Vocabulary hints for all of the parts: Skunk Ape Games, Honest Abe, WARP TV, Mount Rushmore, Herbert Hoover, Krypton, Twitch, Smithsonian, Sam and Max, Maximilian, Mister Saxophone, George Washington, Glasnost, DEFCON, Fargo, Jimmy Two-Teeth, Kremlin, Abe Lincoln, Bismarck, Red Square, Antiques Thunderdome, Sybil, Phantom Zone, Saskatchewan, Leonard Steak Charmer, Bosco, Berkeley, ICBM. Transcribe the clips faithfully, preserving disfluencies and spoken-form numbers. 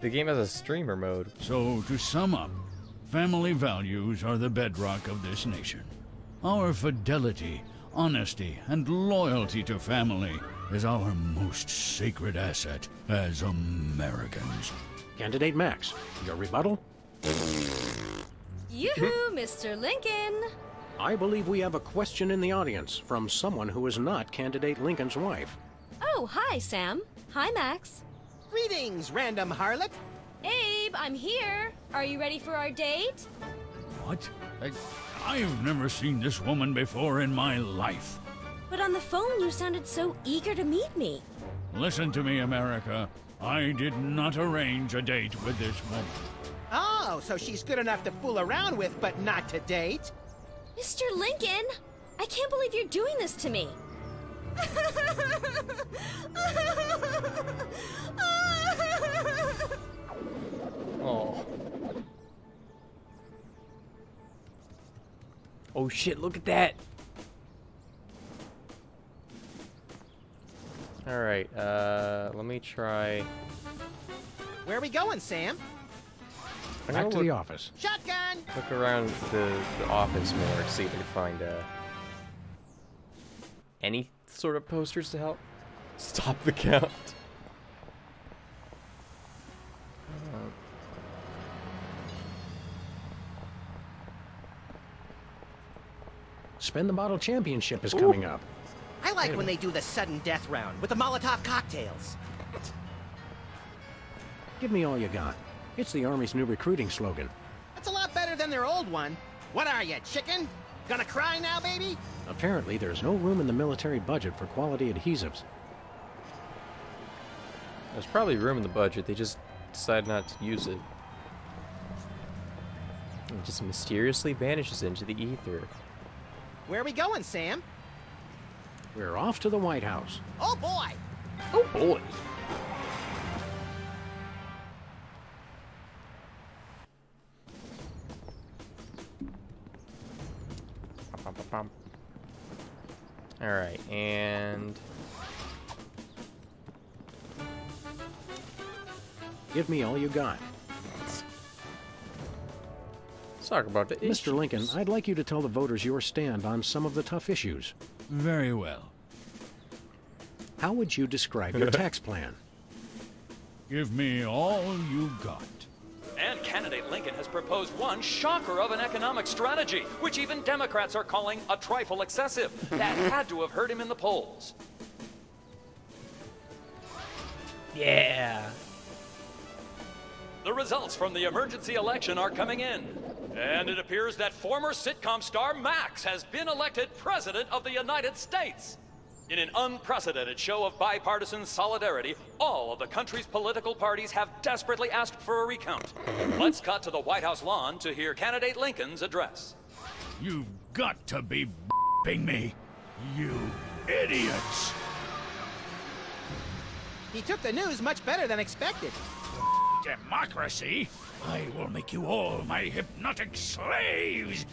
The game has a streamer mode. So to sum up, family values are the bedrock of this nation. Our fidelity, honesty, and loyalty to family is our most sacred asset as Americans. Candidate Max, your rebuttal? Yoo-hoo, Mister Lincoln! I believe we have a question in the audience from someone who is not Candidate Lincoln's wife. Oh, hi, Sam. Hi, Max. Greetings, random harlot. Abe, I'm here. Are you ready for our date? What? I, I've never seen this woman before in my life. But on the phone, you sounded so eager to meet me. Listen to me, America. I did not arrange a date with this woman. Oh, so she's good enough to fool around with, but not to date. Mister Lincoln, I can't believe you're doing this to me. Oh. Oh shit, look at that. All right, uh, let me try. Where are we going, Sam? I'm Back to look, the office. Shotgun! Look around the, the office more to see if we can find uh, any sort of posters to help stop the count. Spin the Bottle Championship is Ooh. coming up. I like Wait when they do the sudden death round with the Molotov cocktails. Give me all you got. It's the Army's new recruiting slogan. That's a lot better than their old one. What are you, chicken? Gonna cry now, baby? Apparently, there's no room in the military budget for quality adhesives. There's probably room in the budget. They just decide not to use it. It just mysteriously vanishes into the ether. Where are we going, Sam? We're off to the White House. Oh, boy! Oh, boy! Alright, and... Give me all you got. Let's talk about the issues. Mister Lincoln, I'd like you to tell the voters your stand on some of the tough issues. Very well. How would you describe your tax plan? Give me all you got. And Candidate Lincoln has proposed one shocker of an economic strategy, which even Democrats are calling a trifle excessive. That had to have hurt him in the polls. Yeah. The results from the emergency election are coming in. And it appears that former sitcom star Max has been elected President of the United States. In an unprecedented show of bipartisan solidarity, all of the country's political parties have desperately asked for a recount. Let's cut to the White House lawn to hear Candidate Lincoln's address. You've got to be b***ing me, you idiots! He took the news much better than expected. Democracy? I will make you all my hypnotic slaves!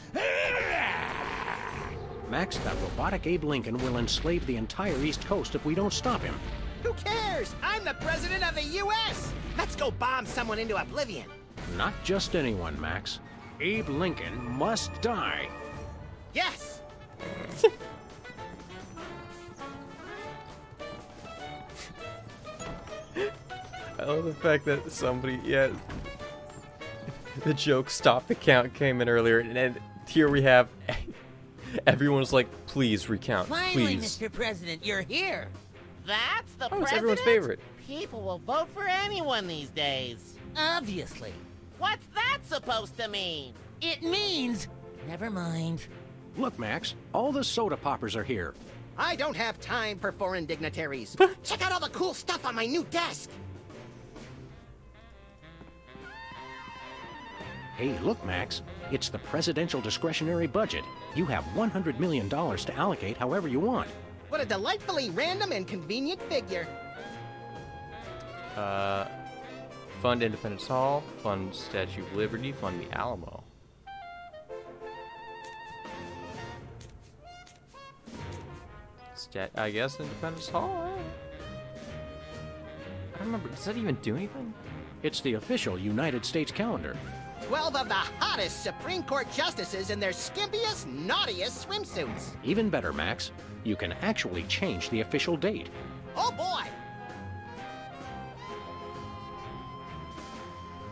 Max, that robotic Abe Lincoln will enslave the entire East Coast if we don't stop him. Who cares? I'm the President of the U S! Let's go bomb someone into oblivion. Not just anyone, Max. Abe Lincoln must die. Yes! I love the fact that somebody, yeah, the joke stop the count came in earlier, and, and here we have... Everyone's like, please recount. Finally, please. Mister President, you're here. That's the oh, it's president? Everyone's favorite. People will vote for anyone these days. Obviously. What's that supposed to mean? It means... Never mind. Look, Max, all the soda poppers are here. I don't have time for foreign dignitaries. Check out all the cool stuff on my new desk. Hey, look, Max. It's the presidential discretionary budget. You have one hundred million dollars to allocate however you want. What a delightfully random and convenient figure. Uh, fund Independence Hall, fund Statue of Liberty, fund the Alamo. Stat I guess Independence Hall? I don't remember. Does that even do anything? It's the official United States calendar. twelve of the hottest Supreme Court justices in their skimpiest, naughtiest swimsuits. Even better, Max. You can actually change the official date. Oh, boy!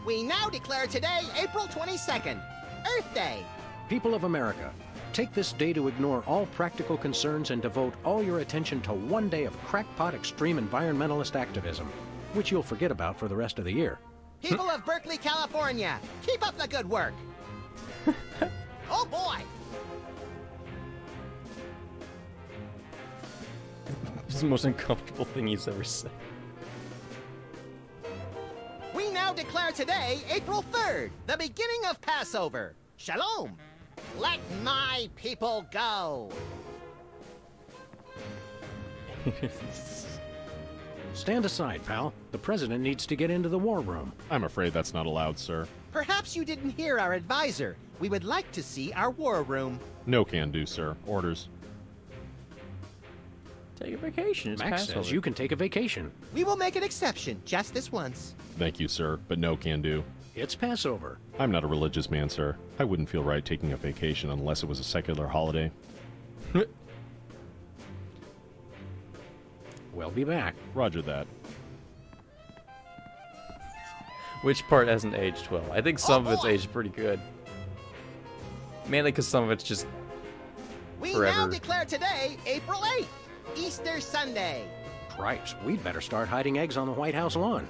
We now declare today April twenty-second, Earth Day. People of America, take this day to ignore all practical concerns and devote all your attention to one day of crackpot extreme environmentalist activism, which you'll forget about for the rest of the year. People of Berkeley, California, keep up the good work. Oh, boy. This is the most uncomfortable thing he's ever said. We now declare today, April third, the beginning of Passover. Shalom. Let my people go. Stand aside, pal. The president needs to get into the war room. I'm afraid that's not allowed, sir. Perhaps you didn't hear our advisor. We would like to see our war room. No can do, sir. Orders. Take a vacation. It's Max says you can take a vacation. We will make an exception just this once. Thank you, sir, but no can do. It's Passover. I'm not a religious man, sir. I wouldn't feel right taking a vacation unless it was a secular holiday. We'll be back. Roger that. Which part hasn't aged well? I think some oh, of it's boy. aged pretty good. Mainly because some of it's just We forever. now declare today, April eighth, Easter Sunday. Cripes, we'd better start hiding eggs on the White House lawn.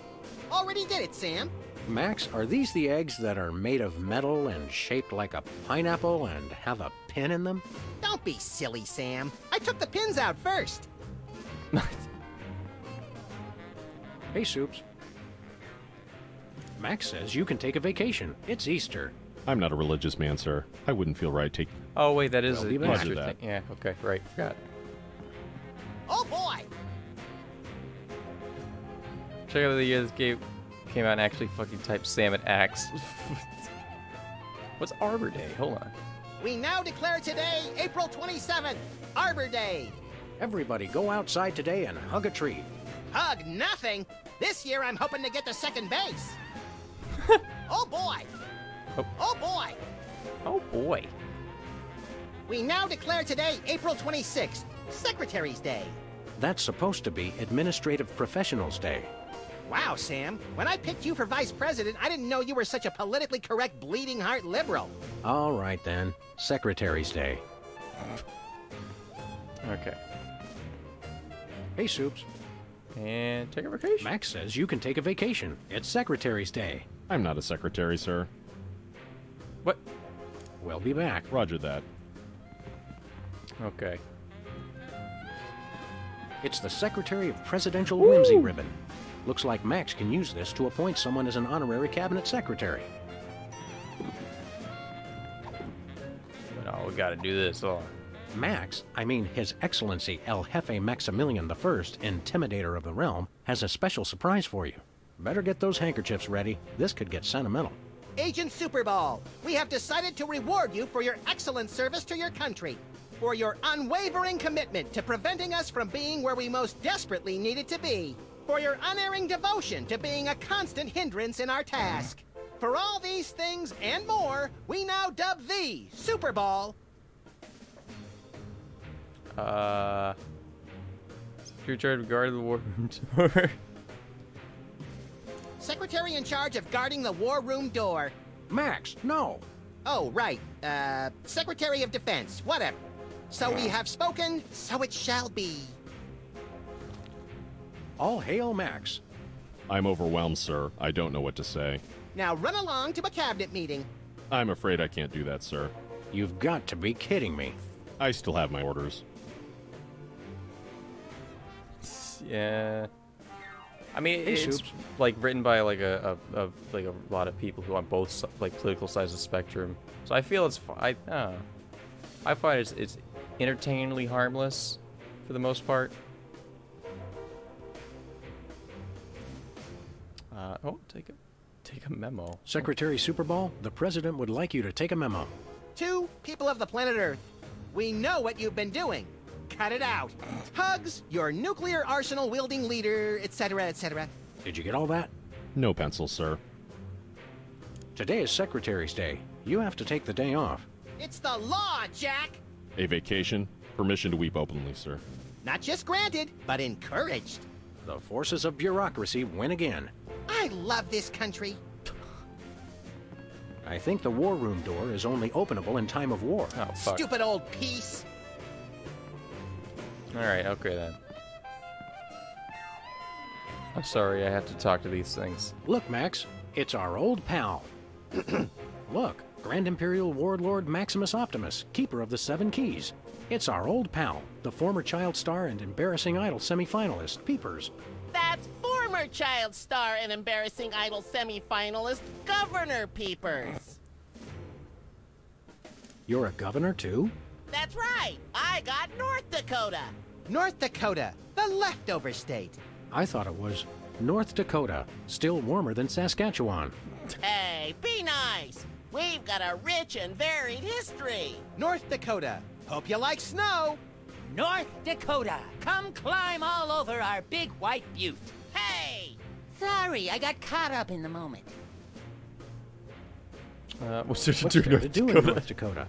Already did it, Sam. Max, are these the eggs that are made of metal and shaped like a pineapple and have a pin in them? Don't be silly, Sam. I took the pins out first. Hey, Soups. Max says you can take a vacation. It's Easter. I'm not a religious man, sir. I wouldn't feel right taking... Oh, wait, that is an Easter thing. Yeah, okay, right. Forgot. Oh, boy! Check out the year this game came out and actually fucking typed Sam and Axe. What's Arbor Day? Hold on. We now declare today, April twenty-seventh, Arbor Day. Everybody go outside today and hug a tree. Hug nothing! This year, I'm hoping to get to second base. Oh, boy. Oh. Oh, boy. Oh, boy. We now declare today, April twenty-sixth, Secretary's Day. That's supposed to be Administrative Professionals Day. Wow, Sam. When I picked you for vice president, I didn't know you were such a politically correct, bleeding heart liberal. All right, then. Secretary's Day. Okay. Hey, Soups. And take a vacation. Max says you can take a vacation. It's Secretary's Day. I'm not a secretary, sir. What? We'll be back. Roger that. Okay. It's the Secretary of Presidential Woo! Whimsy ribbon. Looks like Max can use this to appoint someone as an honorary cabinet secretary. No, we gotta do this all. Max, I mean His Excellency El Jefe Maximilian the first, Intimidator of the Realm, has a special surprise for you. Better get those handkerchiefs ready. This could get sentimental. Agent Superball, we have decided to reward you for your excellent service to your country, for your unwavering commitment to preventing us from being where we most desperately needed to be, for your unerring devotion to being a constant hindrance in our task. For all these things and more, we now dub thee Superball. Uh, you're charged with guarding the war room door. Secretary in charge of guarding the war room door. Max, no. Oh, right. Uh, Secretary of Defense, whatever. So we have spoken, so it shall be. All hail, Max. I'm overwhelmed, sir. I don't know what to say. Now run along to a cabinet meeting. I'm afraid I can't do that, sir. You've got to be kidding me. I still have my orders. Yeah, I mean hey, it's Soups. like written by like a, a, a like a lot of people who on both like political sides of the spectrum. So I feel it's I uh, I find it's it's entertainingly harmless for the most part. Uh, oh, take a take a memo. Secretary Superball, the president would like you to take a memo. To people of the planet Earth, we know what you've been doing. Cut it out. Hugs, your nuclear arsenal wielding leader, et cetera, et cetera. Did you get all that? No pencils, sir. Today is Secretary's Day. You have to take the day off. It's the law, Jack! A vacation? Permission to weep openly, sir. Not just granted, but encouraged. The forces of bureaucracy win again. I love this country. I think the war room door is only openable in time of war. Oh, fuck. Stupid old peace! Alright, okay then. I'm sorry I have to talk to these things. Look, Max, it's our old pal. Look, Grand Imperial Warlord Maximus Optimus, Keeper of the Seven Keys. It's our old pal, the former Child Star and Embarrassing Idol semi-finalist, Peepers. That's former Child Star and Embarrassing Idol semi-finalist, Governor Peepers. You're a governor, too? That's right. I got North Dakota. North Dakota, the leftover state. I thought it was North Dakota, still warmer than Saskatchewan. Hey, be nice. We've got a rich and varied history. North Dakota, hope you like snow. North Dakota, come climb all over our big white butte. Hey! Sorry, I got caught up in the moment. Uh, what's there to do, North, to do Dakota? in North Dakota?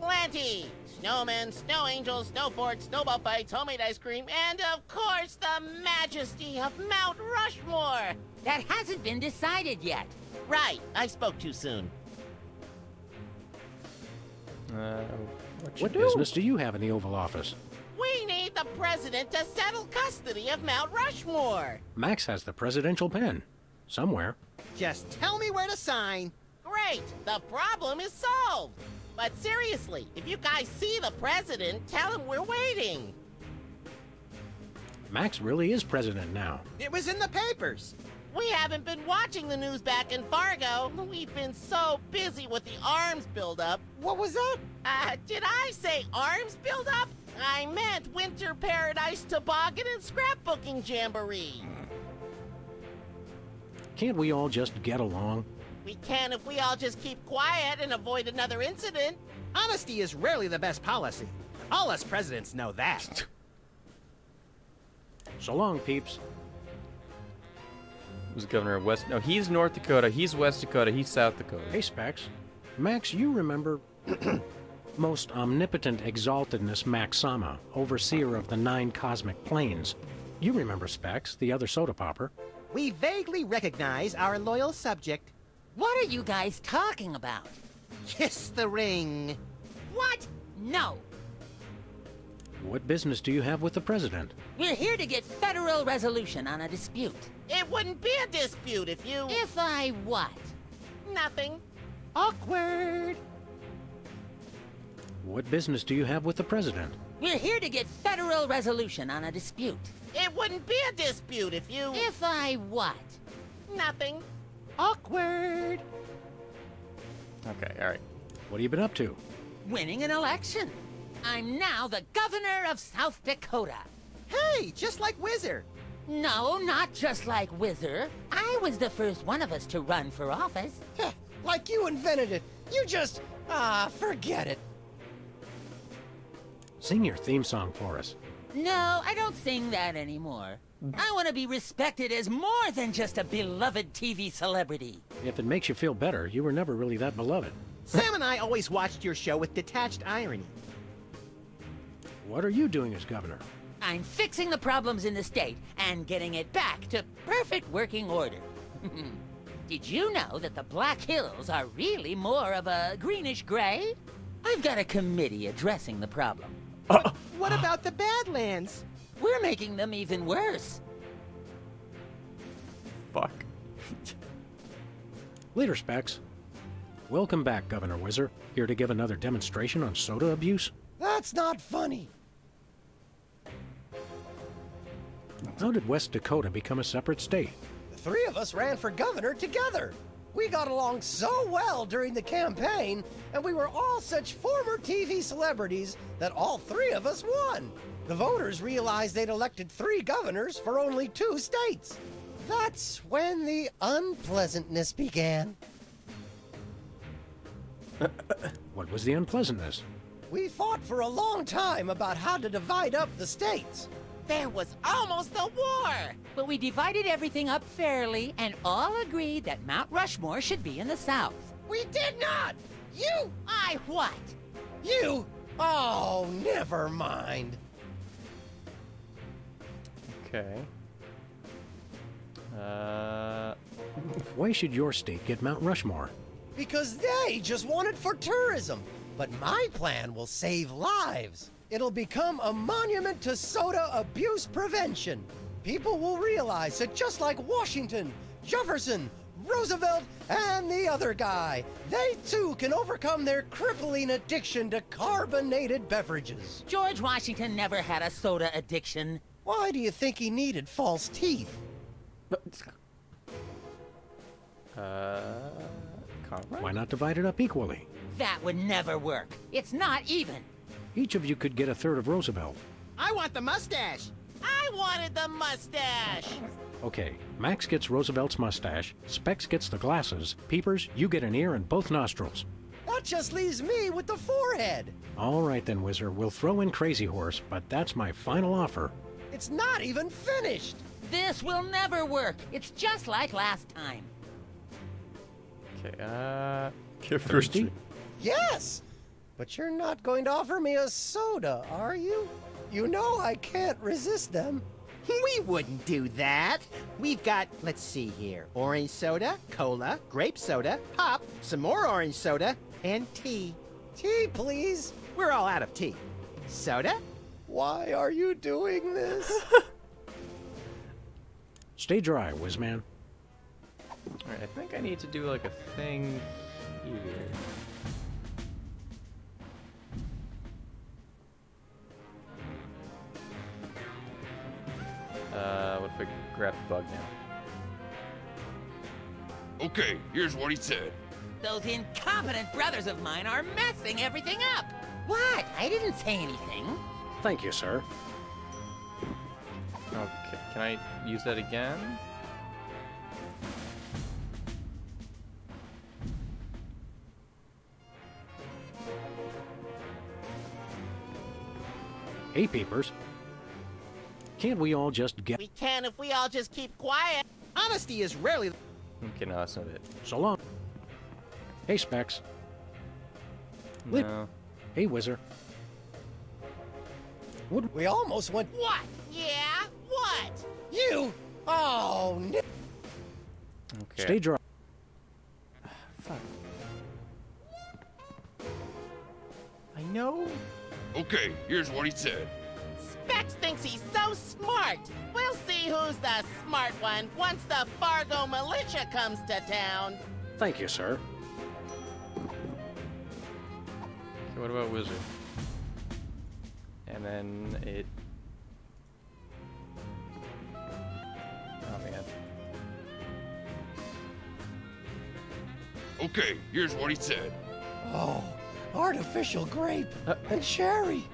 Plenty. Snowmen, snow angels, snow forts, snowball fights, homemade ice cream, and of course the majesty of Mount Rushmore! That hasn't been decided yet. Right, I spoke too soon. Uh, what what business do you have in the Oval Office? We need the president to settle custody of Mount Rushmore. Max has the presidential pen. Somewhere. Just tell me where to sign. Great, the problem is solved. But seriously, if you guys see the president, tell him we're waiting. Max really is president now. It was in the papers. We haven't been watching the news back in Fargo. We've been so busy with the arms buildup. What was that? Uh, did I say arms buildup? I meant Winter Paradise Toboggan and Scrapbooking Jamboree. Can't we all just get along? We can if we all just keep quiet and avoid another incident. Honesty is rarely the best policy. All us presidents know that. So long, peeps. Who's governor of West? No, he's North Dakota, he's West Dakota, he's South Dakota. Hey, Specs. Max, you remember most omnipotent exaltedness Maxama, overseer of the nine cosmic planes. You remember Specs, the other soda popper. We vaguely recognize our loyal subject. What are you guys talking about? Kiss the ring. What? No. What business do you have with the president? We're here to get federal resolution on a dispute. It wouldn't be a dispute if you... If I what? Nothing. Awkward. What business do you have with the president? We're here to get federal resolution on a dispute. It wouldn't be a dispute if you... If I what? Nothing. Awkward. Okay, all right. What have you been up to? Winning an election. I'm now the governor of South Dakota. Hey, just like Whizzer. No, not just like Whizzer. I was the first one of us to run for office. Like you invented it. You just, ah, uh, forget it. Sing your theme song for us. No, I don't sing that anymore. I want to be respected as more than just a beloved T V celebrity. If it makes you feel better, you were never really that beloved. Sam and I always watched your show with detached irony. What are you doing as governor? I'm fixing the problems in the state and getting it back to perfect working order. Did you know that the Black Hills are really more of a greenish-gray? I've got a committee addressing the problem. Uh, what about the Badlands? We're making them even worse. Fuck. Later, Specs. Welcome back, Governor Whizzer. Here to give another demonstration on soda abuse? That's not funny. How did West Dakota become a separate state? The three of us ran for governor together. We got along so well during the campaign, and we were all such former T V celebrities that all three of us won. The voters realized they'd elected three governors for only two states. That's when the unpleasantness began. What was the unpleasantness? We fought for a long time about how to divide up the states. There was almost a war! But we divided everything up fairly and all agreed that Mount Rushmore should be in the South. We did not! You! I what? You! Oh, never mind. Okay. Uh... Why should your state get Mount Rushmore? Because they just want it for tourism. But my plan will save lives. It'll become a monument to soda abuse prevention. People will realize that just like Washington, Jefferson, Roosevelt, and the other guy, they too can overcome their crippling addiction to carbonated beverages. George Washington never had a soda addiction. Why do you think he needed false teeth? Uh, why not divide it up equally? That would never work. It's not even. Each of you could get a third of Roosevelt. I want the mustache. I wanted the mustache. Okay, Max gets Roosevelt's mustache, Specs gets the glasses, Peepers, you get an ear and both nostrils. That just leaves me with the forehead. All right then, Whizzer, we'll throw in Crazy Horse, but that's my final offer. It's not even finished. This will never work. It's just like last time. Okay, uh... Thirsty? Yes! But you're not going to offer me a soda, are you? You know I can't resist them. We wouldn't do that. We've got, let's see here, orange soda, cola, grape soda, pop, some more orange soda, and tea. Tea, please. We're all out of tea. Soda? Why are you doing this? Stay dry, Whizman. Alright, I think I need to do like a thing here. Uh, what if we grab the bug now? Okay, here's what he said. Those incompetent brothers of mine are messing everything up! What? I didn't say anything. Thank you, sir. Okay, can I use that again? Hey, Peepers. Can't we all just get... We can if we all just keep quiet. Honesty is rarely... Okay, no, that's not it. So long. Hey, Specs. No. Hey, Whizzer. What? We almost went... What? Yeah? What? You? Oh, no. Okay. Stay dry. Fuck. I know. Okay, here's what he said. Specs thinks he's so smart. We'll see who's the smart one once the Fargo militia comes to town. Thank you, sir. Okay, what about Whizzer? And then it... Oh, man. Okay, here's what he said. Oh, artificial grape uh and cherry.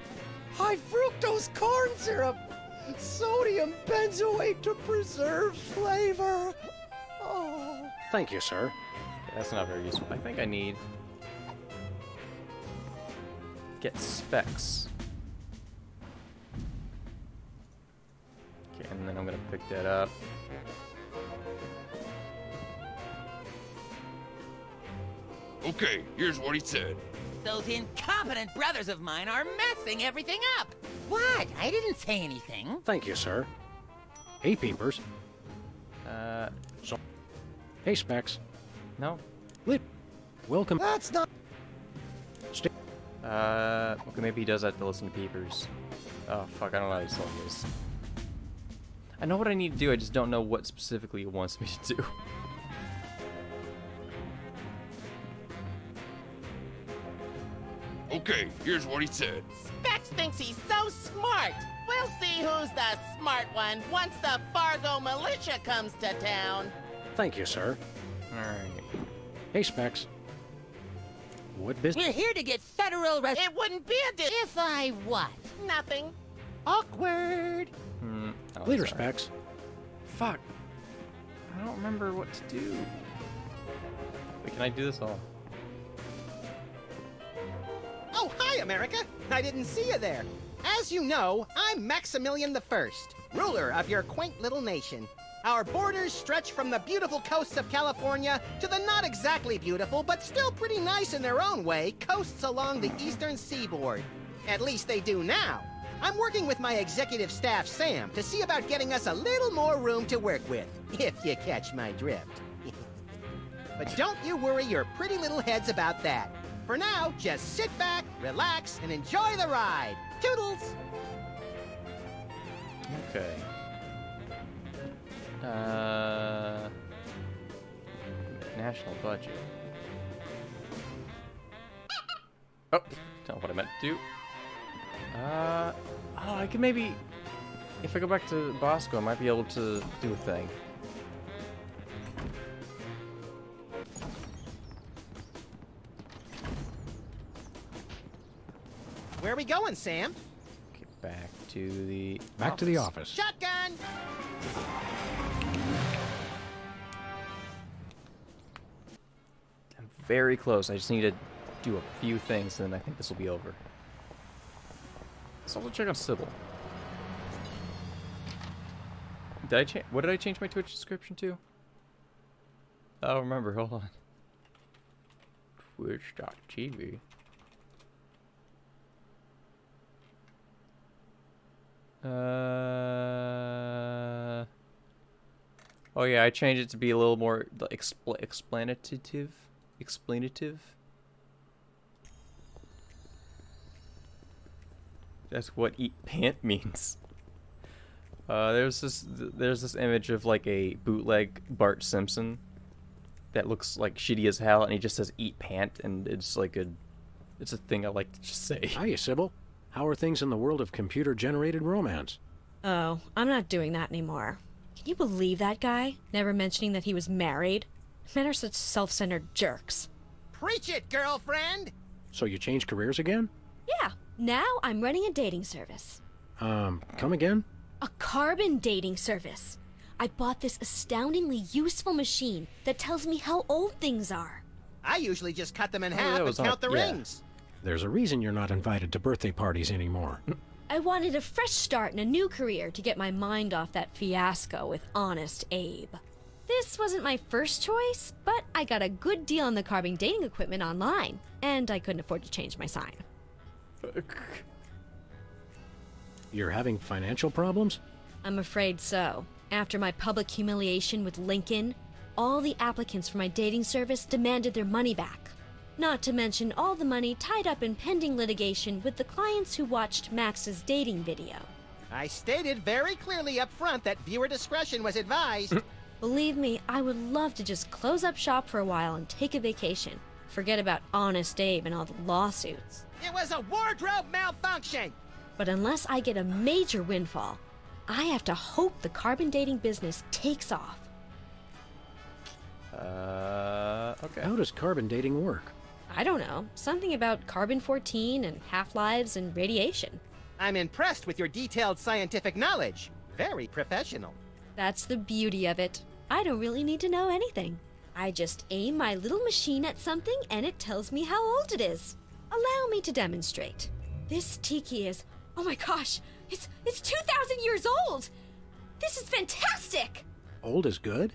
High fructose corn syrup, sodium benzoate to preserve flavor. Oh. Thank you, sir. Okay, that's not very useful. I think I need get Specs. Okay, and then I'm gonna pick that up. Okay, here's what he said. Those incompetent brothers of mine are messing everything up. What? I didn't say anything. Thank you, sir. Hey, Peepers. Uh, so. Hey, Specs. No. Lip. Welcome. That's not. Stay. Uh, okay, maybe he does have to listen to Peepers. Oh fuck! I don't know how to solve this. I know what I need to do. I just don't know what specifically it wants me to do. Okay, here's what he said. Specs thinks he's so smart. We'll see who's the smart one once the Fargo militia comes to town. Thank you, sir. All right. Hey, Specs. What business? We're here to get federal rest. It wouldn't be a dis- If I what? Nothing. Awkward. Hmm. Oh, Later, sorry. Specs. Fuck. I don't remember what to do. Wait, can I do this all? Oh, hi, America! I didn't see you there. As you know, I'm Maximilian the First, ruler of your quaint little nation. Our borders stretch from the beautiful coasts of California to the not exactly beautiful, but still pretty nice in their own way, coasts along the eastern seaboard. At least they do now. I'm working with my executive staff, Sam, to see about getting us a little more room to work with, if you catch my drift. But don't you worry your pretty little heads about that. For now, just sit back, relax, and enjoy the ride. Toodles! Okay. Uh... National budget. Oh, not what I meant to do. Uh... Oh, I could maybe... If I go back to Bosco, I might be able to do a thing. Where are we going, Sam? Get back to the back office. to the office. Shotgun. I'm very close. I just need to do a few things, and then I think this will be over. Let's also check on Sybil. Did I change? What did I change my Twitch description to? I don't remember. Hold on. Twitch dot T V. Uh oh yeah, I changed it to be a little more expl explanative, explanative. That's what eat pant means. Uh, there's this there's this image of like a bootleg Bart Simpson that looks like shitty as hell, and he just says eat pant, and it's like a it's a thing I like to just say. Hiya, Sybil. How are things in the world of computer-generated romance? Oh, I'm not doing that anymore. Can you believe that guy? Never mentioning that he was married? Men are such self-centered jerks. Preach it, girlfriend! So you changed careers again? Yeah. Now I'm running a dating service. Um, come again? A carbon dating service. I bought this astoundingly useful machine that tells me how old things are. I usually just cut them in oh, half and count the yeah. rings. There's a reason you're not invited to birthday parties anymore. I wanted a fresh start and a new career to get my mind off that fiasco with Honest Abe. This wasn't my first choice, but I got a good deal on the carbon dating equipment online, and I couldn't afford to change my sign. You're having financial problems? I'm afraid so. After my public humiliation with Lincoln, all the applicants for my dating service demanded their money back. Not to mention all the money tied up in pending litigation with the clients who watched Max's dating video. I stated very clearly up front that viewer discretion was advised. Believe me, I would love to just close up shop for a while and take a vacation. Forget about Honest Abe and all the lawsuits. It was a wardrobe malfunction! But unless I get a major windfall, I have to hope the carbon dating business takes off. Uh, okay. How does carbon dating work? I don't know. Something about carbon fourteen and half-lives and radiation. I'm impressed with your detailed scientific knowledge. Very professional. That's the beauty of it. I don't really need to know anything. I just aim my little machine at something and it tells me how old it is. Allow me to demonstrate. This tiki is... Oh my gosh! It's, it's two thousand years old! This is fantastic! Old is good?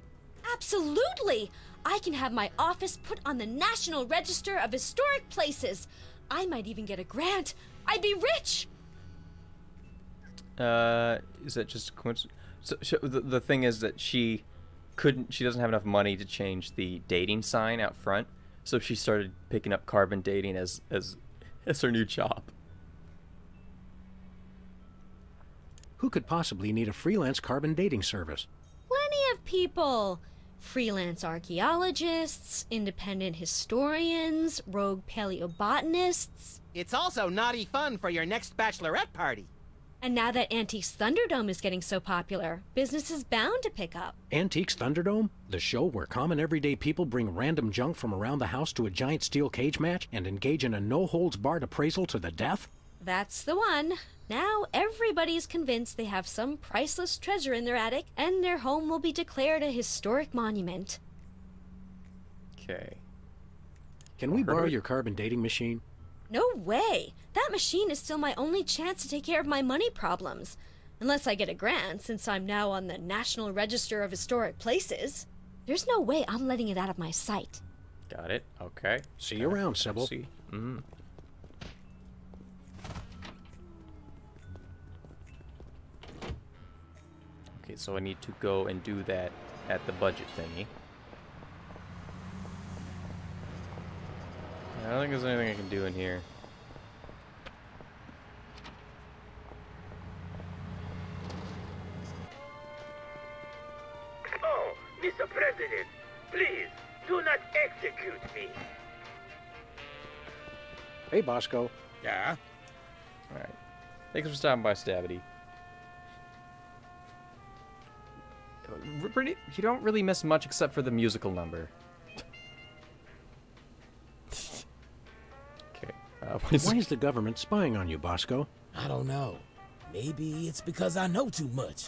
Absolutely! I can have my office put on the National Register of Historic Places. I might even get a grant. I'd be rich. Uh, is that just a coincidence? So, so the, the thing is that she couldn't. She doesn't have enough money to change the dating sign out front. So she started picking up carbon dating as as as her new job. Who could possibly need a freelance carbon dating service? Plenty of people. Freelance archaeologists, independent historians, rogue paleobotanists. It's also naughty fun for your next bachelorette party. And now that Antiques Thunderdome is getting so popular, business is bound to pick up. Antiques Thunderdome? The show where common everyday people bring random junk from around the house to a giant steel cage match and engage in a no-holds-barred appraisal to the death? That's the one. Now everybody's convinced they have some priceless treasure in their attic, and their home will be declared a historic monument. Okay. Can we borrow your carbon dating machine? No way! That machine is still my only chance to take care of my money problems. Unless I get a grant, since I'm now on the National Register of Historic Places. There's no way I'm letting it out of my sight. Got it. Okay. See you around, Sybil. See. Mm. Okay, so I need to go and do that at the budget thingy. I don't think there's anything I can do in here. Oh, Mister President, please do not execute me. Hey, Bosco. Yeah? All right. Thanks for stopping by, Stabity. You don't really miss much except for the musical number. Uh, Why is the government spying on you, Bosco? I don't know. Maybe it's because I know too much.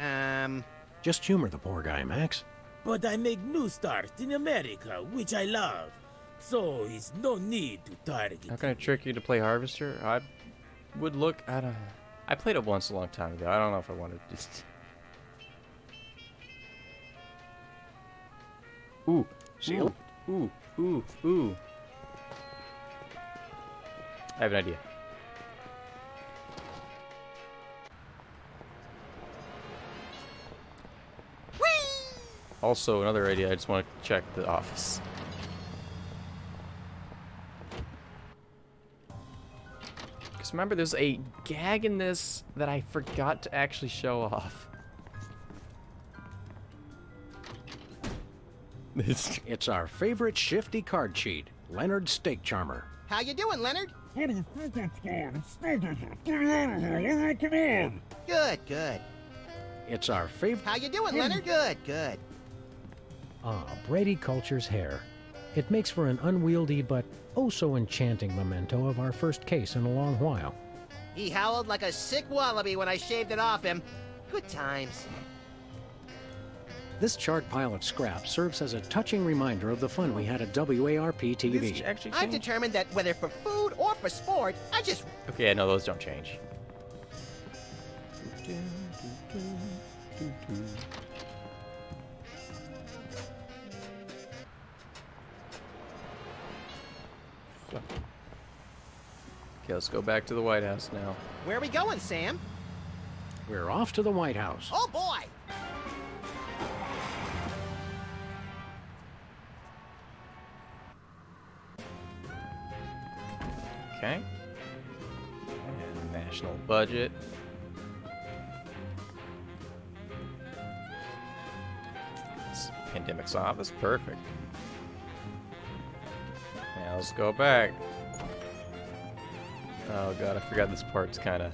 Um... Just humor the poor guy, Max. But I make new starts in America, which I love. So it's no need to target. How can I trick you to play Harvester? I would look at a... I played it once a long time ago. I don't know if I wanted to just... Ooh. Seal? Ooh. Ooh. Ooh. Ooh. I have an idea. Whee! Also, another idea, I just want to check the office. Because remember, there's a gag in this that I forgot to actually show off. It's our favorite shifty card cheat, Leonard Steak Charmer. How you doing, Leonard? What do you think it's going? Get me out of here. Come in. Good, good. It's our favorite. How you doing, Leonard? Good, good. Ah, Brady Culture's hair. It makes for an unwieldy but oh so enchanting memento of our first case in a long while. He howled like a sick wallaby when I shaved it off him. Good times. This charred pile of scraps serves as a touching reminder of the fun we had at W A R P T V. I've determined that whether for food or for sport, I just... Okay, I know those don't change. Okay, let's go back to the White House now. Where are we going, Sam? We're off to the White House. Oh, boy! Okay. And national budget. It's Pandemic's office, perfect. Now let's go back. Oh god, I forgot this part's kinda...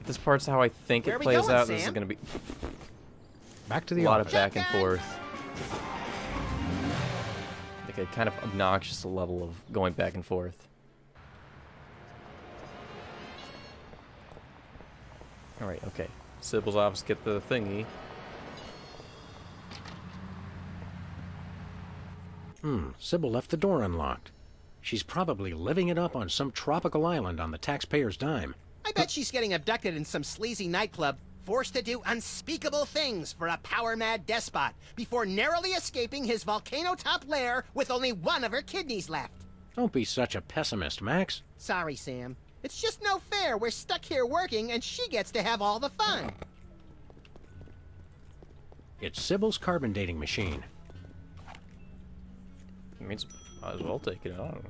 If this part's how I think Where it plays going, out, Sam? This is gonna be... Back to the A lot office. Of back and forth. A kind of obnoxious level of going back and forth. Alright, okay. Sybil's office, get the thingy. Hmm, Sybil left the door unlocked. She's probably living it up on some tropical island on the taxpayer's dime. I bet she's getting abducted in some sleazy nightclub, forced to do unspeakable things for a power-mad despot before narrowly escaping his volcano-top lair with only one of her kidneys left. Don't be such a pessimist, Max. Sorry, Sam. It's just no fair. We're stuck here working, and she gets to have all the fun. It's Sybil's carbon dating machine. It means I might as well take it on.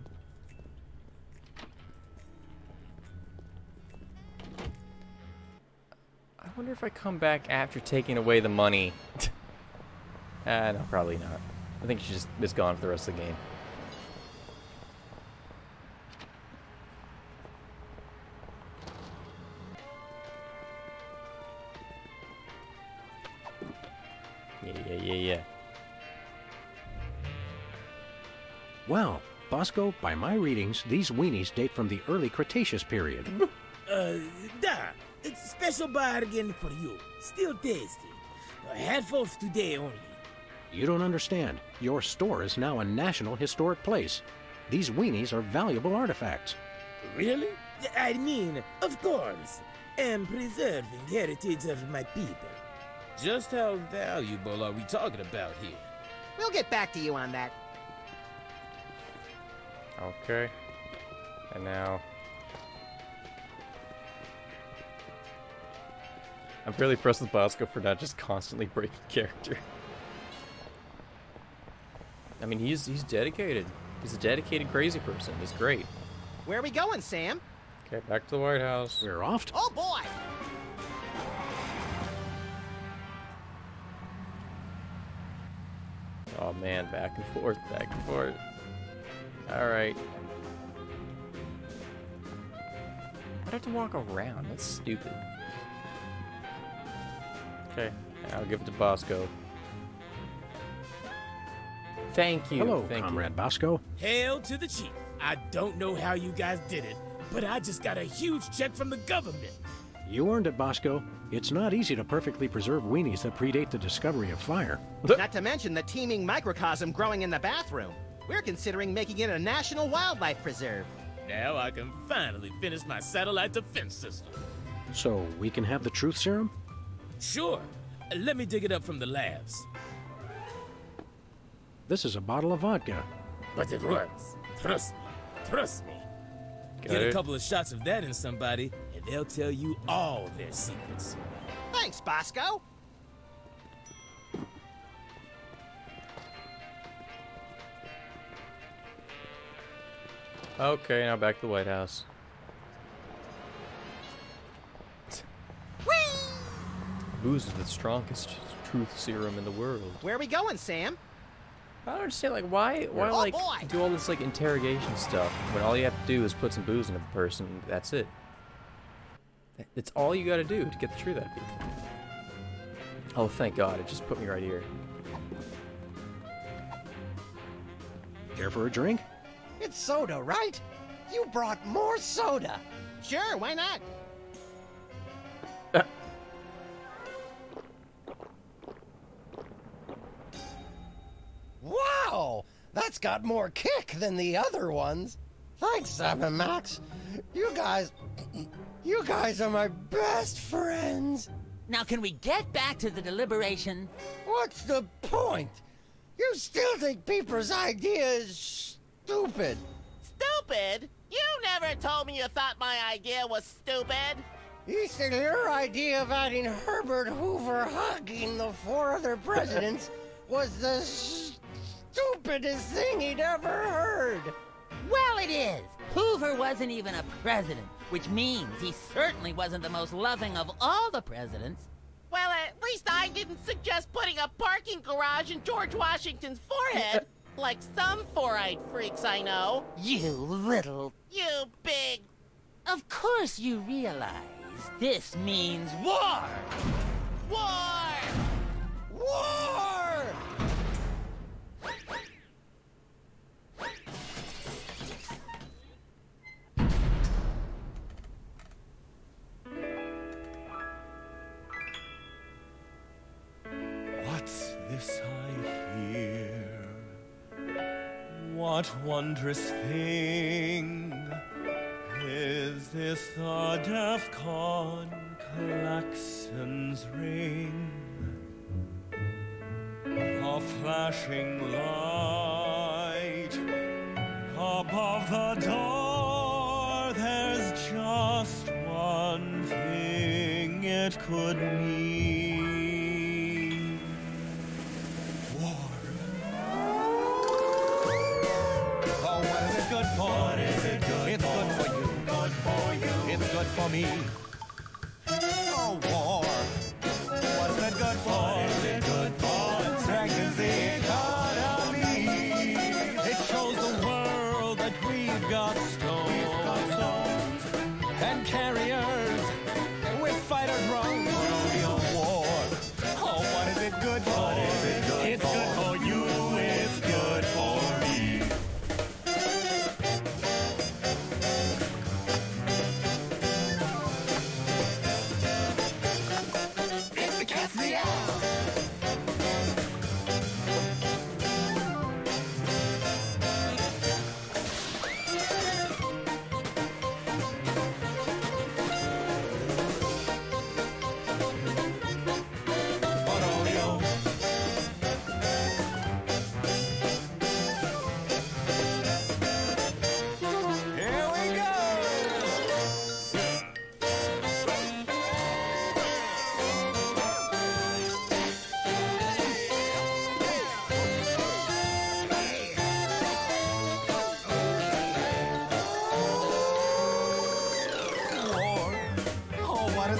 I wonder if I come back after taking away the money. Ah, no, probably not. I think she just is gone for the rest of the game. Yeah, yeah, yeah, yeah. Well, Bosco, by my readings, these weenies date from the early Cretaceous period. uh, da. It's a special bargain for you. Still tasty. A handful today only. You don't understand. Your store is now a National Historic Place. These weenies are valuable artifacts. Really? I mean, of course. I'm preserving heritage of my people. Just how valuable are we talking about here? We'll get back to you on that. Okay. And now... I'm fairly impressed with Bosco for not just constantly breaking character. I mean, he's he's dedicated. He's a dedicated crazy person. It's great. Where are we going, Sam? Okay, back to the White House. We're off to... Oh, boy! Oh, man, back and forth, back and forth. Alright. I'd have to walk around. That's stupid. Okay, I'll give it to Bosco. Thank you. Hello, Thank Comrade you. Bosco. Hail to the chief. I don't know how you guys did it, but I just got a huge check from the government. You earned it, Bosco. It's not easy to perfectly preserve weenies that predate the discovery of fire. Not to mention the teeming microcosm growing in the bathroom. We're considering making it a national wildlife preserve. Now I can finally finish my satellite defense system. So we can have the truth serum? Sure. Let me dig it up from the labs. This is a bottle of vodka. But it works. Trust me. Trust me. Got Get it. a couple of shots of that in somebody, and they'll tell you all their secrets. Thanks, Bosco. Okay, now back to the White House. Whee! Booze is the strongest truth serum in the world. Where are we going, Sam? I don't understand, like, why, why, oh, like, boy. do all this, like, interrogation stuff when all you have to do is put some booze in a person, that's it. That's all you gotta do to get the truth out of people. Oh, thank God, it just put me right here. Care for a drink? It's soda, right? You brought more soda! Sure, why not? Wow! That's got more kick than the other ones. Thanks, Sam and Max. You guys... You guys are my best friends. Now can we get back to the deliberation? What's the point? You still think Peeper's idea is stupid. Stupid? You never told me you thought my idea was stupid. You said your idea of adding Herbert Hoover hugging the four other presidents was the stupidest thing he'd ever heard. Well, it is. Hoover wasn't even a president, which means he certainly wasn't the most loving of all the presidents. Well, at least I didn't suggest putting a parking garage in George Washington's forehead, like some four-eyed freaks I know. You little... You big... Of course you realize this means war! War! War! What's this I hear? What wondrous thing is this? The DEFCON klaxons ring. A flashing light above the door. There's just one thing it could mean: war. Oh, what is it good for? What is it good it's for? Good for you. Good for you. It's good for me. Oh, war. What is it good for? What is it good for?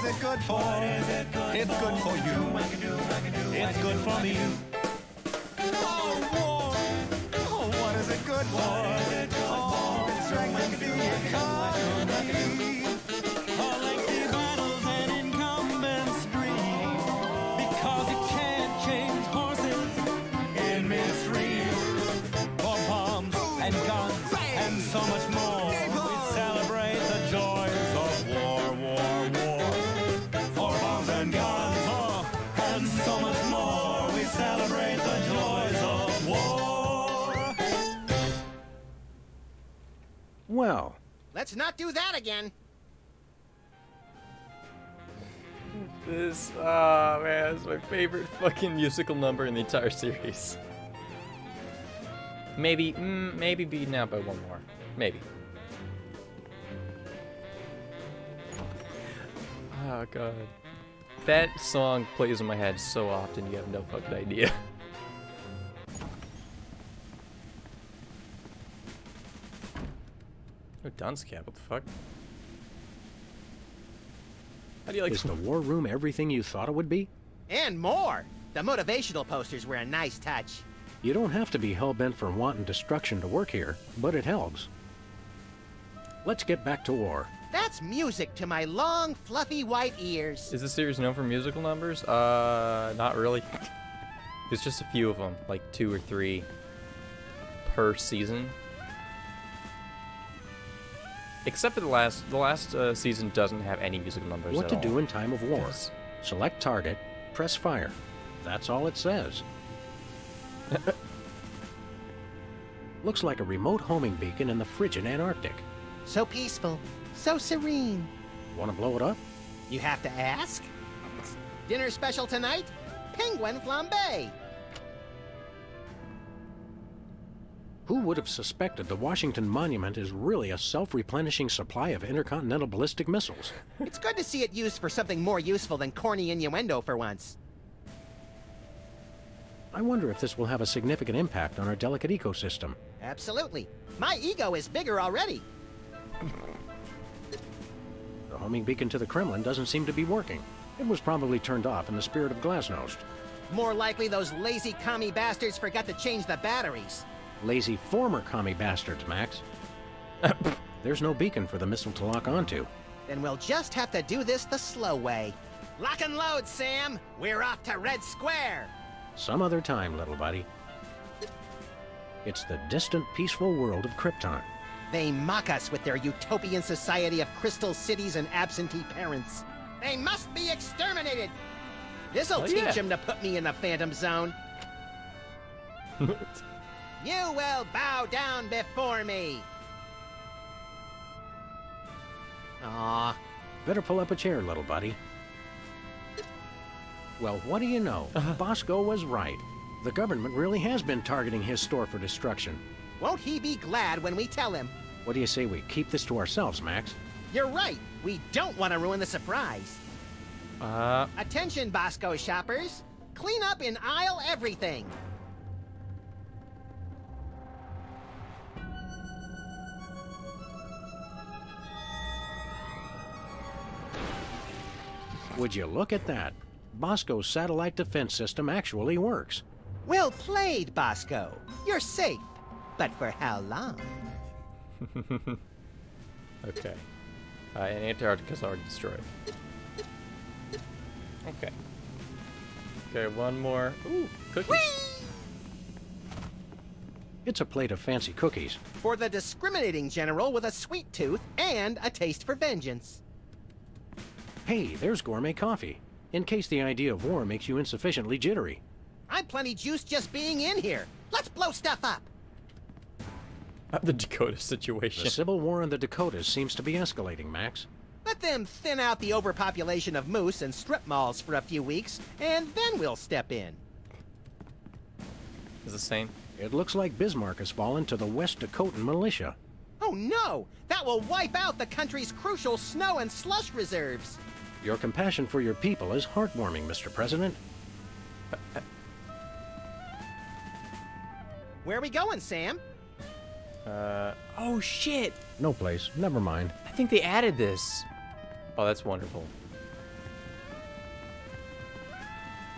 it good for? What is it good it's for? Good for you. I can do, I can do, it's I can good do, for me. Oh, war. Oh, what is it good for? What is it good oh, for? It's strength the economy. Collective battles and incumbents dream. Because it can't change horses in mystery. For bombs and guns and so much more. We celebrate the joys of war, war, war. For bombs and guns oh, and so much more. We celebrate the joys of war. Well, let's not do that again. This, ah, oh man, it's my favorite fucking musical number in the entire series. Maybe, mm, maybe beaten out by one more. Maybe. Oh god. That song plays in my head so often you have no fucking idea. Oh, dunce cap, what the fuck? How do you like Is the war room everything you thought it would be? And more! The motivational posters were a nice touch. You don't have to be hell-bent for wanton destruction to work here, but it helps. Let's get back to war. That's music to my long, fluffy white ears. Is this series known for musical numbers? Uh, not really. There's just a few of them, like two or three per season. Except for the last, the last uh, season doesn't have any musical numbers at all. What to do in time of war. Yes. Select target, press fire. That's all it says. Looks like a remote homing beacon in the frigid Antarctic. So peaceful, so serene. Want to blow it up? You have to ask? Dinner special tonight? Penguin flambe. Who would have suspected the Washington Monument is really a self-replenishing supply of intercontinental ballistic missiles? It's good to see it used for something more useful than corny innuendo for once. I wonder if this will have a significant impact on our delicate ecosystem. Absolutely. My ego is bigger already. The homing beacon to the Kremlin doesn't seem to be working. It was probably turned off in the spirit of Glasnost. More likely those lazy commie bastards forgot to change the batteries. Lazy former commie bastards, Max. There's no beacon for the missile to lock onto. Then we'll just have to do this the slow way. Lock and load, Sam! We're off to Red Square! Some other time, little buddy. It's the distant, peaceful world of Krypton. They mock us with their utopian society of crystal cities and absentee parents. They must be exterminated! This'll oh, teach yeah. them to put me in the Phantom Zone. You will bow down before me! Aw. Better pull up a chair, little buddy. Well, what do you know? Uh-huh. Bosco was right. The government really has been targeting his store for destruction. Won't he be glad when we tell him? What do you say we keep this to ourselves, Max? You're right. We don't want to ruin the surprise. Uh... Attention, Bosco shoppers. Clean up in aisle everything. Would you look at that? Bosco's satellite defense system actually works. Well played, Bosco. You're safe. But for how long? Okay. Uh, and Antarctica's already destroyed. Okay. Okay, one more. Ooh, cookies. Whee! It's a plate of fancy cookies. For the discriminating general with a sweet tooth and a taste for vengeance. Hey, there's gourmet coffee. In case the idea of war makes you insufficiently jittery. I'm plenty juiced just being in here. Let's blow stuff up. Uh, the Dakota situation. The Civil War in the Dakotas seems to be escalating, Max. Let them thin out the overpopulation of moose and strip malls for a few weeks, and then we'll step in. Is the same? It looks like Bismarck has fallen to the West Dakotan militia. Oh no! That will wipe out the country's crucial snow and slush reserves. Your compassion for your people is heartwarming, Mister President. Where are we going, Sam? Uh, oh shit! No place. Never mind. I think they added this. Oh, that's wonderful.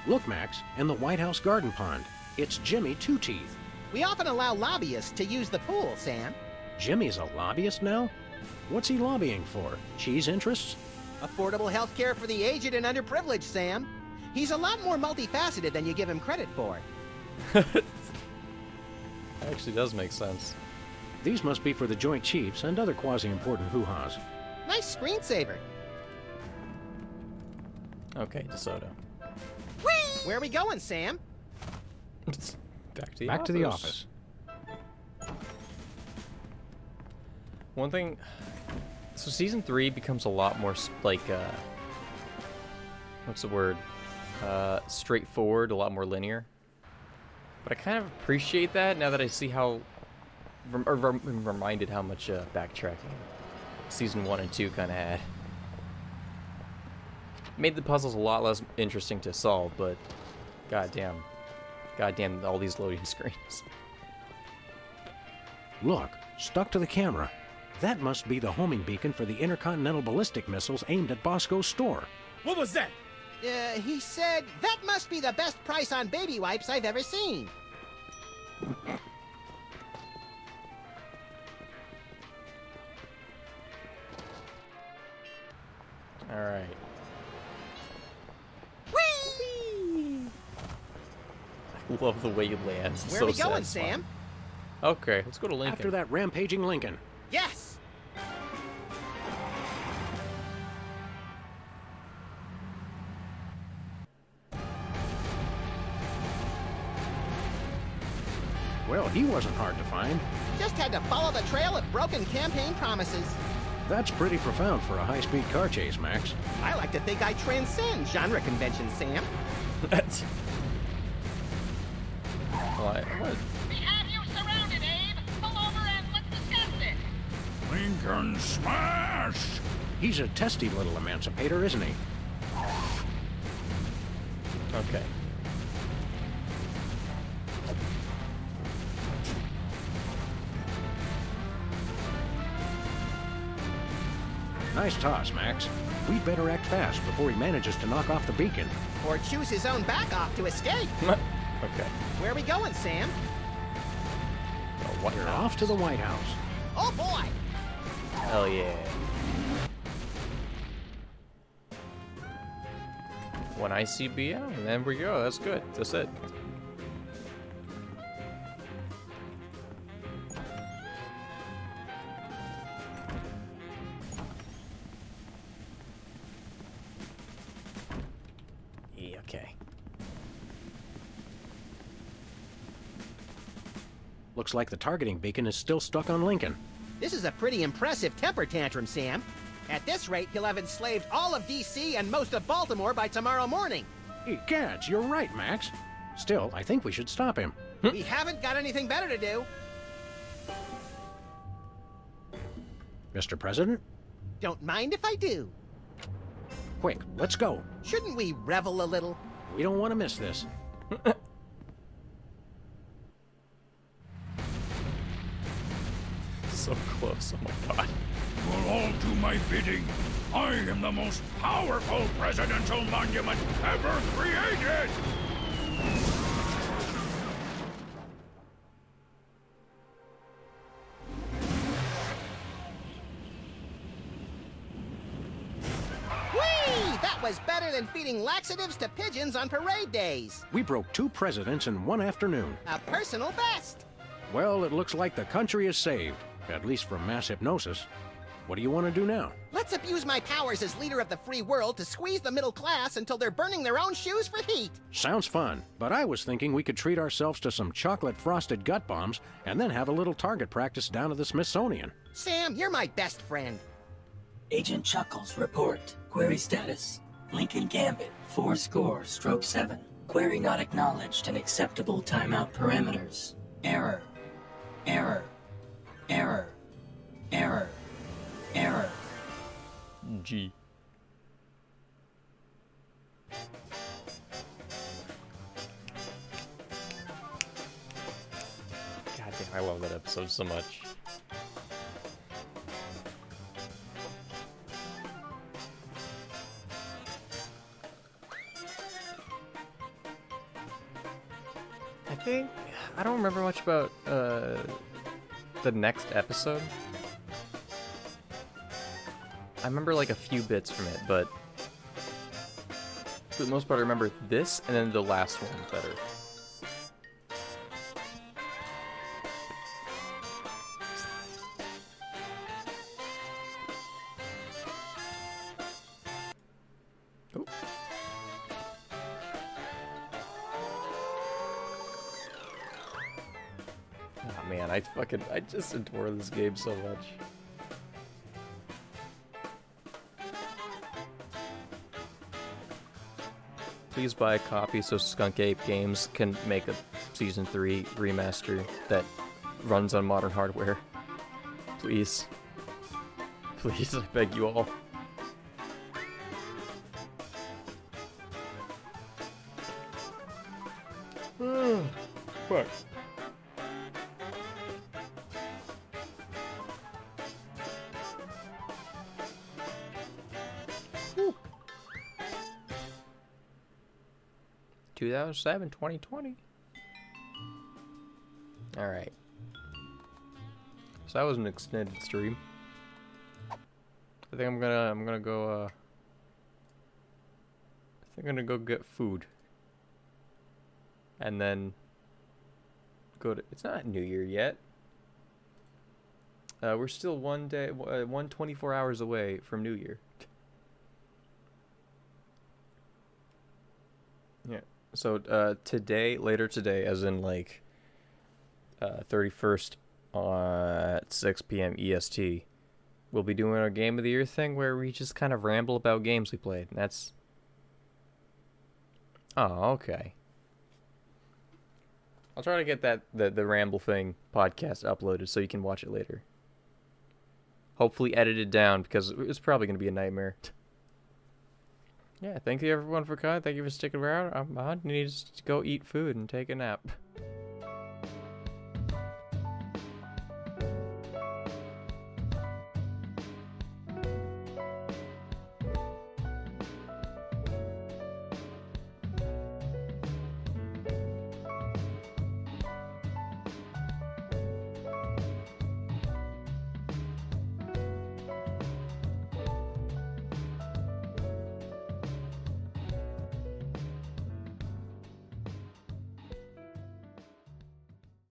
Look, Max, and the White House garden pond. It's Jimmy Two-Teeth. We often allow lobbyists to use the pool, Sam. Jimmy's a lobbyist now? What's he lobbying for? Cheese interests? Affordable health care for the aged and underprivileged, Sam. He's a lot more multifaceted than you give him credit for. Actually does make sense. These must be for the Joint Chiefs and other quasi-important hoo-has. Nice screensaver. Okay, DeSoto. Whee! Where are we going, Sam? Back to the Back office. to the office. One thing, so season three becomes a lot more like uh, what's the word? Uh, straightforward, a lot more linear. But I kind of appreciate that now that I see how, rem or rem reminded how much uh, backtracking season one and two kind of had. Made the puzzles a lot less interesting to solve, but goddamn, goddamn, all these loading screens. Look, stuck to the camera. That must be the homing beacon for the intercontinental ballistic missiles aimed at Bosco's store. What was that? Uh, he said, that must be the best price on baby wipes I've ever seen. All right. Whee! I love the way you land. It's Where so are we going, satisfying. Sam? Okay, let's go to Lincoln. After that rampaging Lincoln. Yes! Well, he wasn't hard to find. Just had to follow the trail of broken campaign promises. That's pretty profound for a high-speed car chase, Max. I like to think I transcend genre conventions, Sam. That's... Why? What? We have you surrounded, Abe. Pull over and let's discuss it. Lincoln smash! He's a testy little emancipator, isn't he? Okay. Nice toss, Max. We'd better act fast before he manages to knock off the beacon. Or choose his own back off to escape. Okay. Where are we going, Sam? The White House. Off to the White House. Oh, boy! Hell yeah. One I C B M, and then we go. That's good. That's it. Looks like the targeting beacon is still stuck on Lincoln. This is a pretty impressive temper tantrum, Sam. At this rate, he'll have enslaved all of D C and most of Baltimore by tomorrow morning. Egads, you're right, Max. Still, I think we should stop him. We haven't got anything better to do. Mister President? Don't mind if I do. Quick, let's go. Shouldn't we revel a little? We don't want to miss this. So close, oh my god. You'll all do my bidding. I am the most powerful presidential monument ever created! Whee! That was better than feeding laxatives to pigeons on parade days. We broke two presidents in one afternoon. A personal best! Well, it looks like the country is saved. At least from mass hypnosis. What do you want to do now? Let's abuse my powers as leader of the free world to squeeze the middle class until they're burning their own shoes for heat. Sounds fun, but I was thinking we could treat ourselves to some chocolate frosted gut bombs and then have a little target practice down at the Smithsonian. Sam, you're my best friend. Agent Chuckles, report. Query status. Lincoln Gambit, four score, stroke seven. Query not acknowledged and acceptable timeout parameters. Error. Error. Error. Error. Error. G. God damn, I love that episode so much. I think... I don't remember much about uh, the next episode. I remember like a few bits from it, but for the most part I remember this and then the last one better. I fucking, I just adore this game so much. Please buy a copy so Skunk Ape Games can make a Season three remaster that runs on modern hardware. Please. Please, I beg you all. Fuck. two thousand seven, twenty twenty. Alright. So that was an extended stream. I think I'm gonna I'm gonna go uh I think I'm gonna go get food. And then go to it's not New Year yet. Uh, we're still one day uh, one twenty-four hours away from New Year. Yeah. So uh, today, later today, as in like uh, thirty-first uh, at six P M E S T, we'll be doing our Game of the Year thing where we just kind of ramble about games we played. That's... Oh, okay. I'll try to get that the, the ramble thing podcast uploaded so you can watch it later. Hopefully edited down because it's probably going to be a nightmare. Yeah, thank you everyone for coming. Thank you for sticking around. I'm, I need to go eat food and take a nap.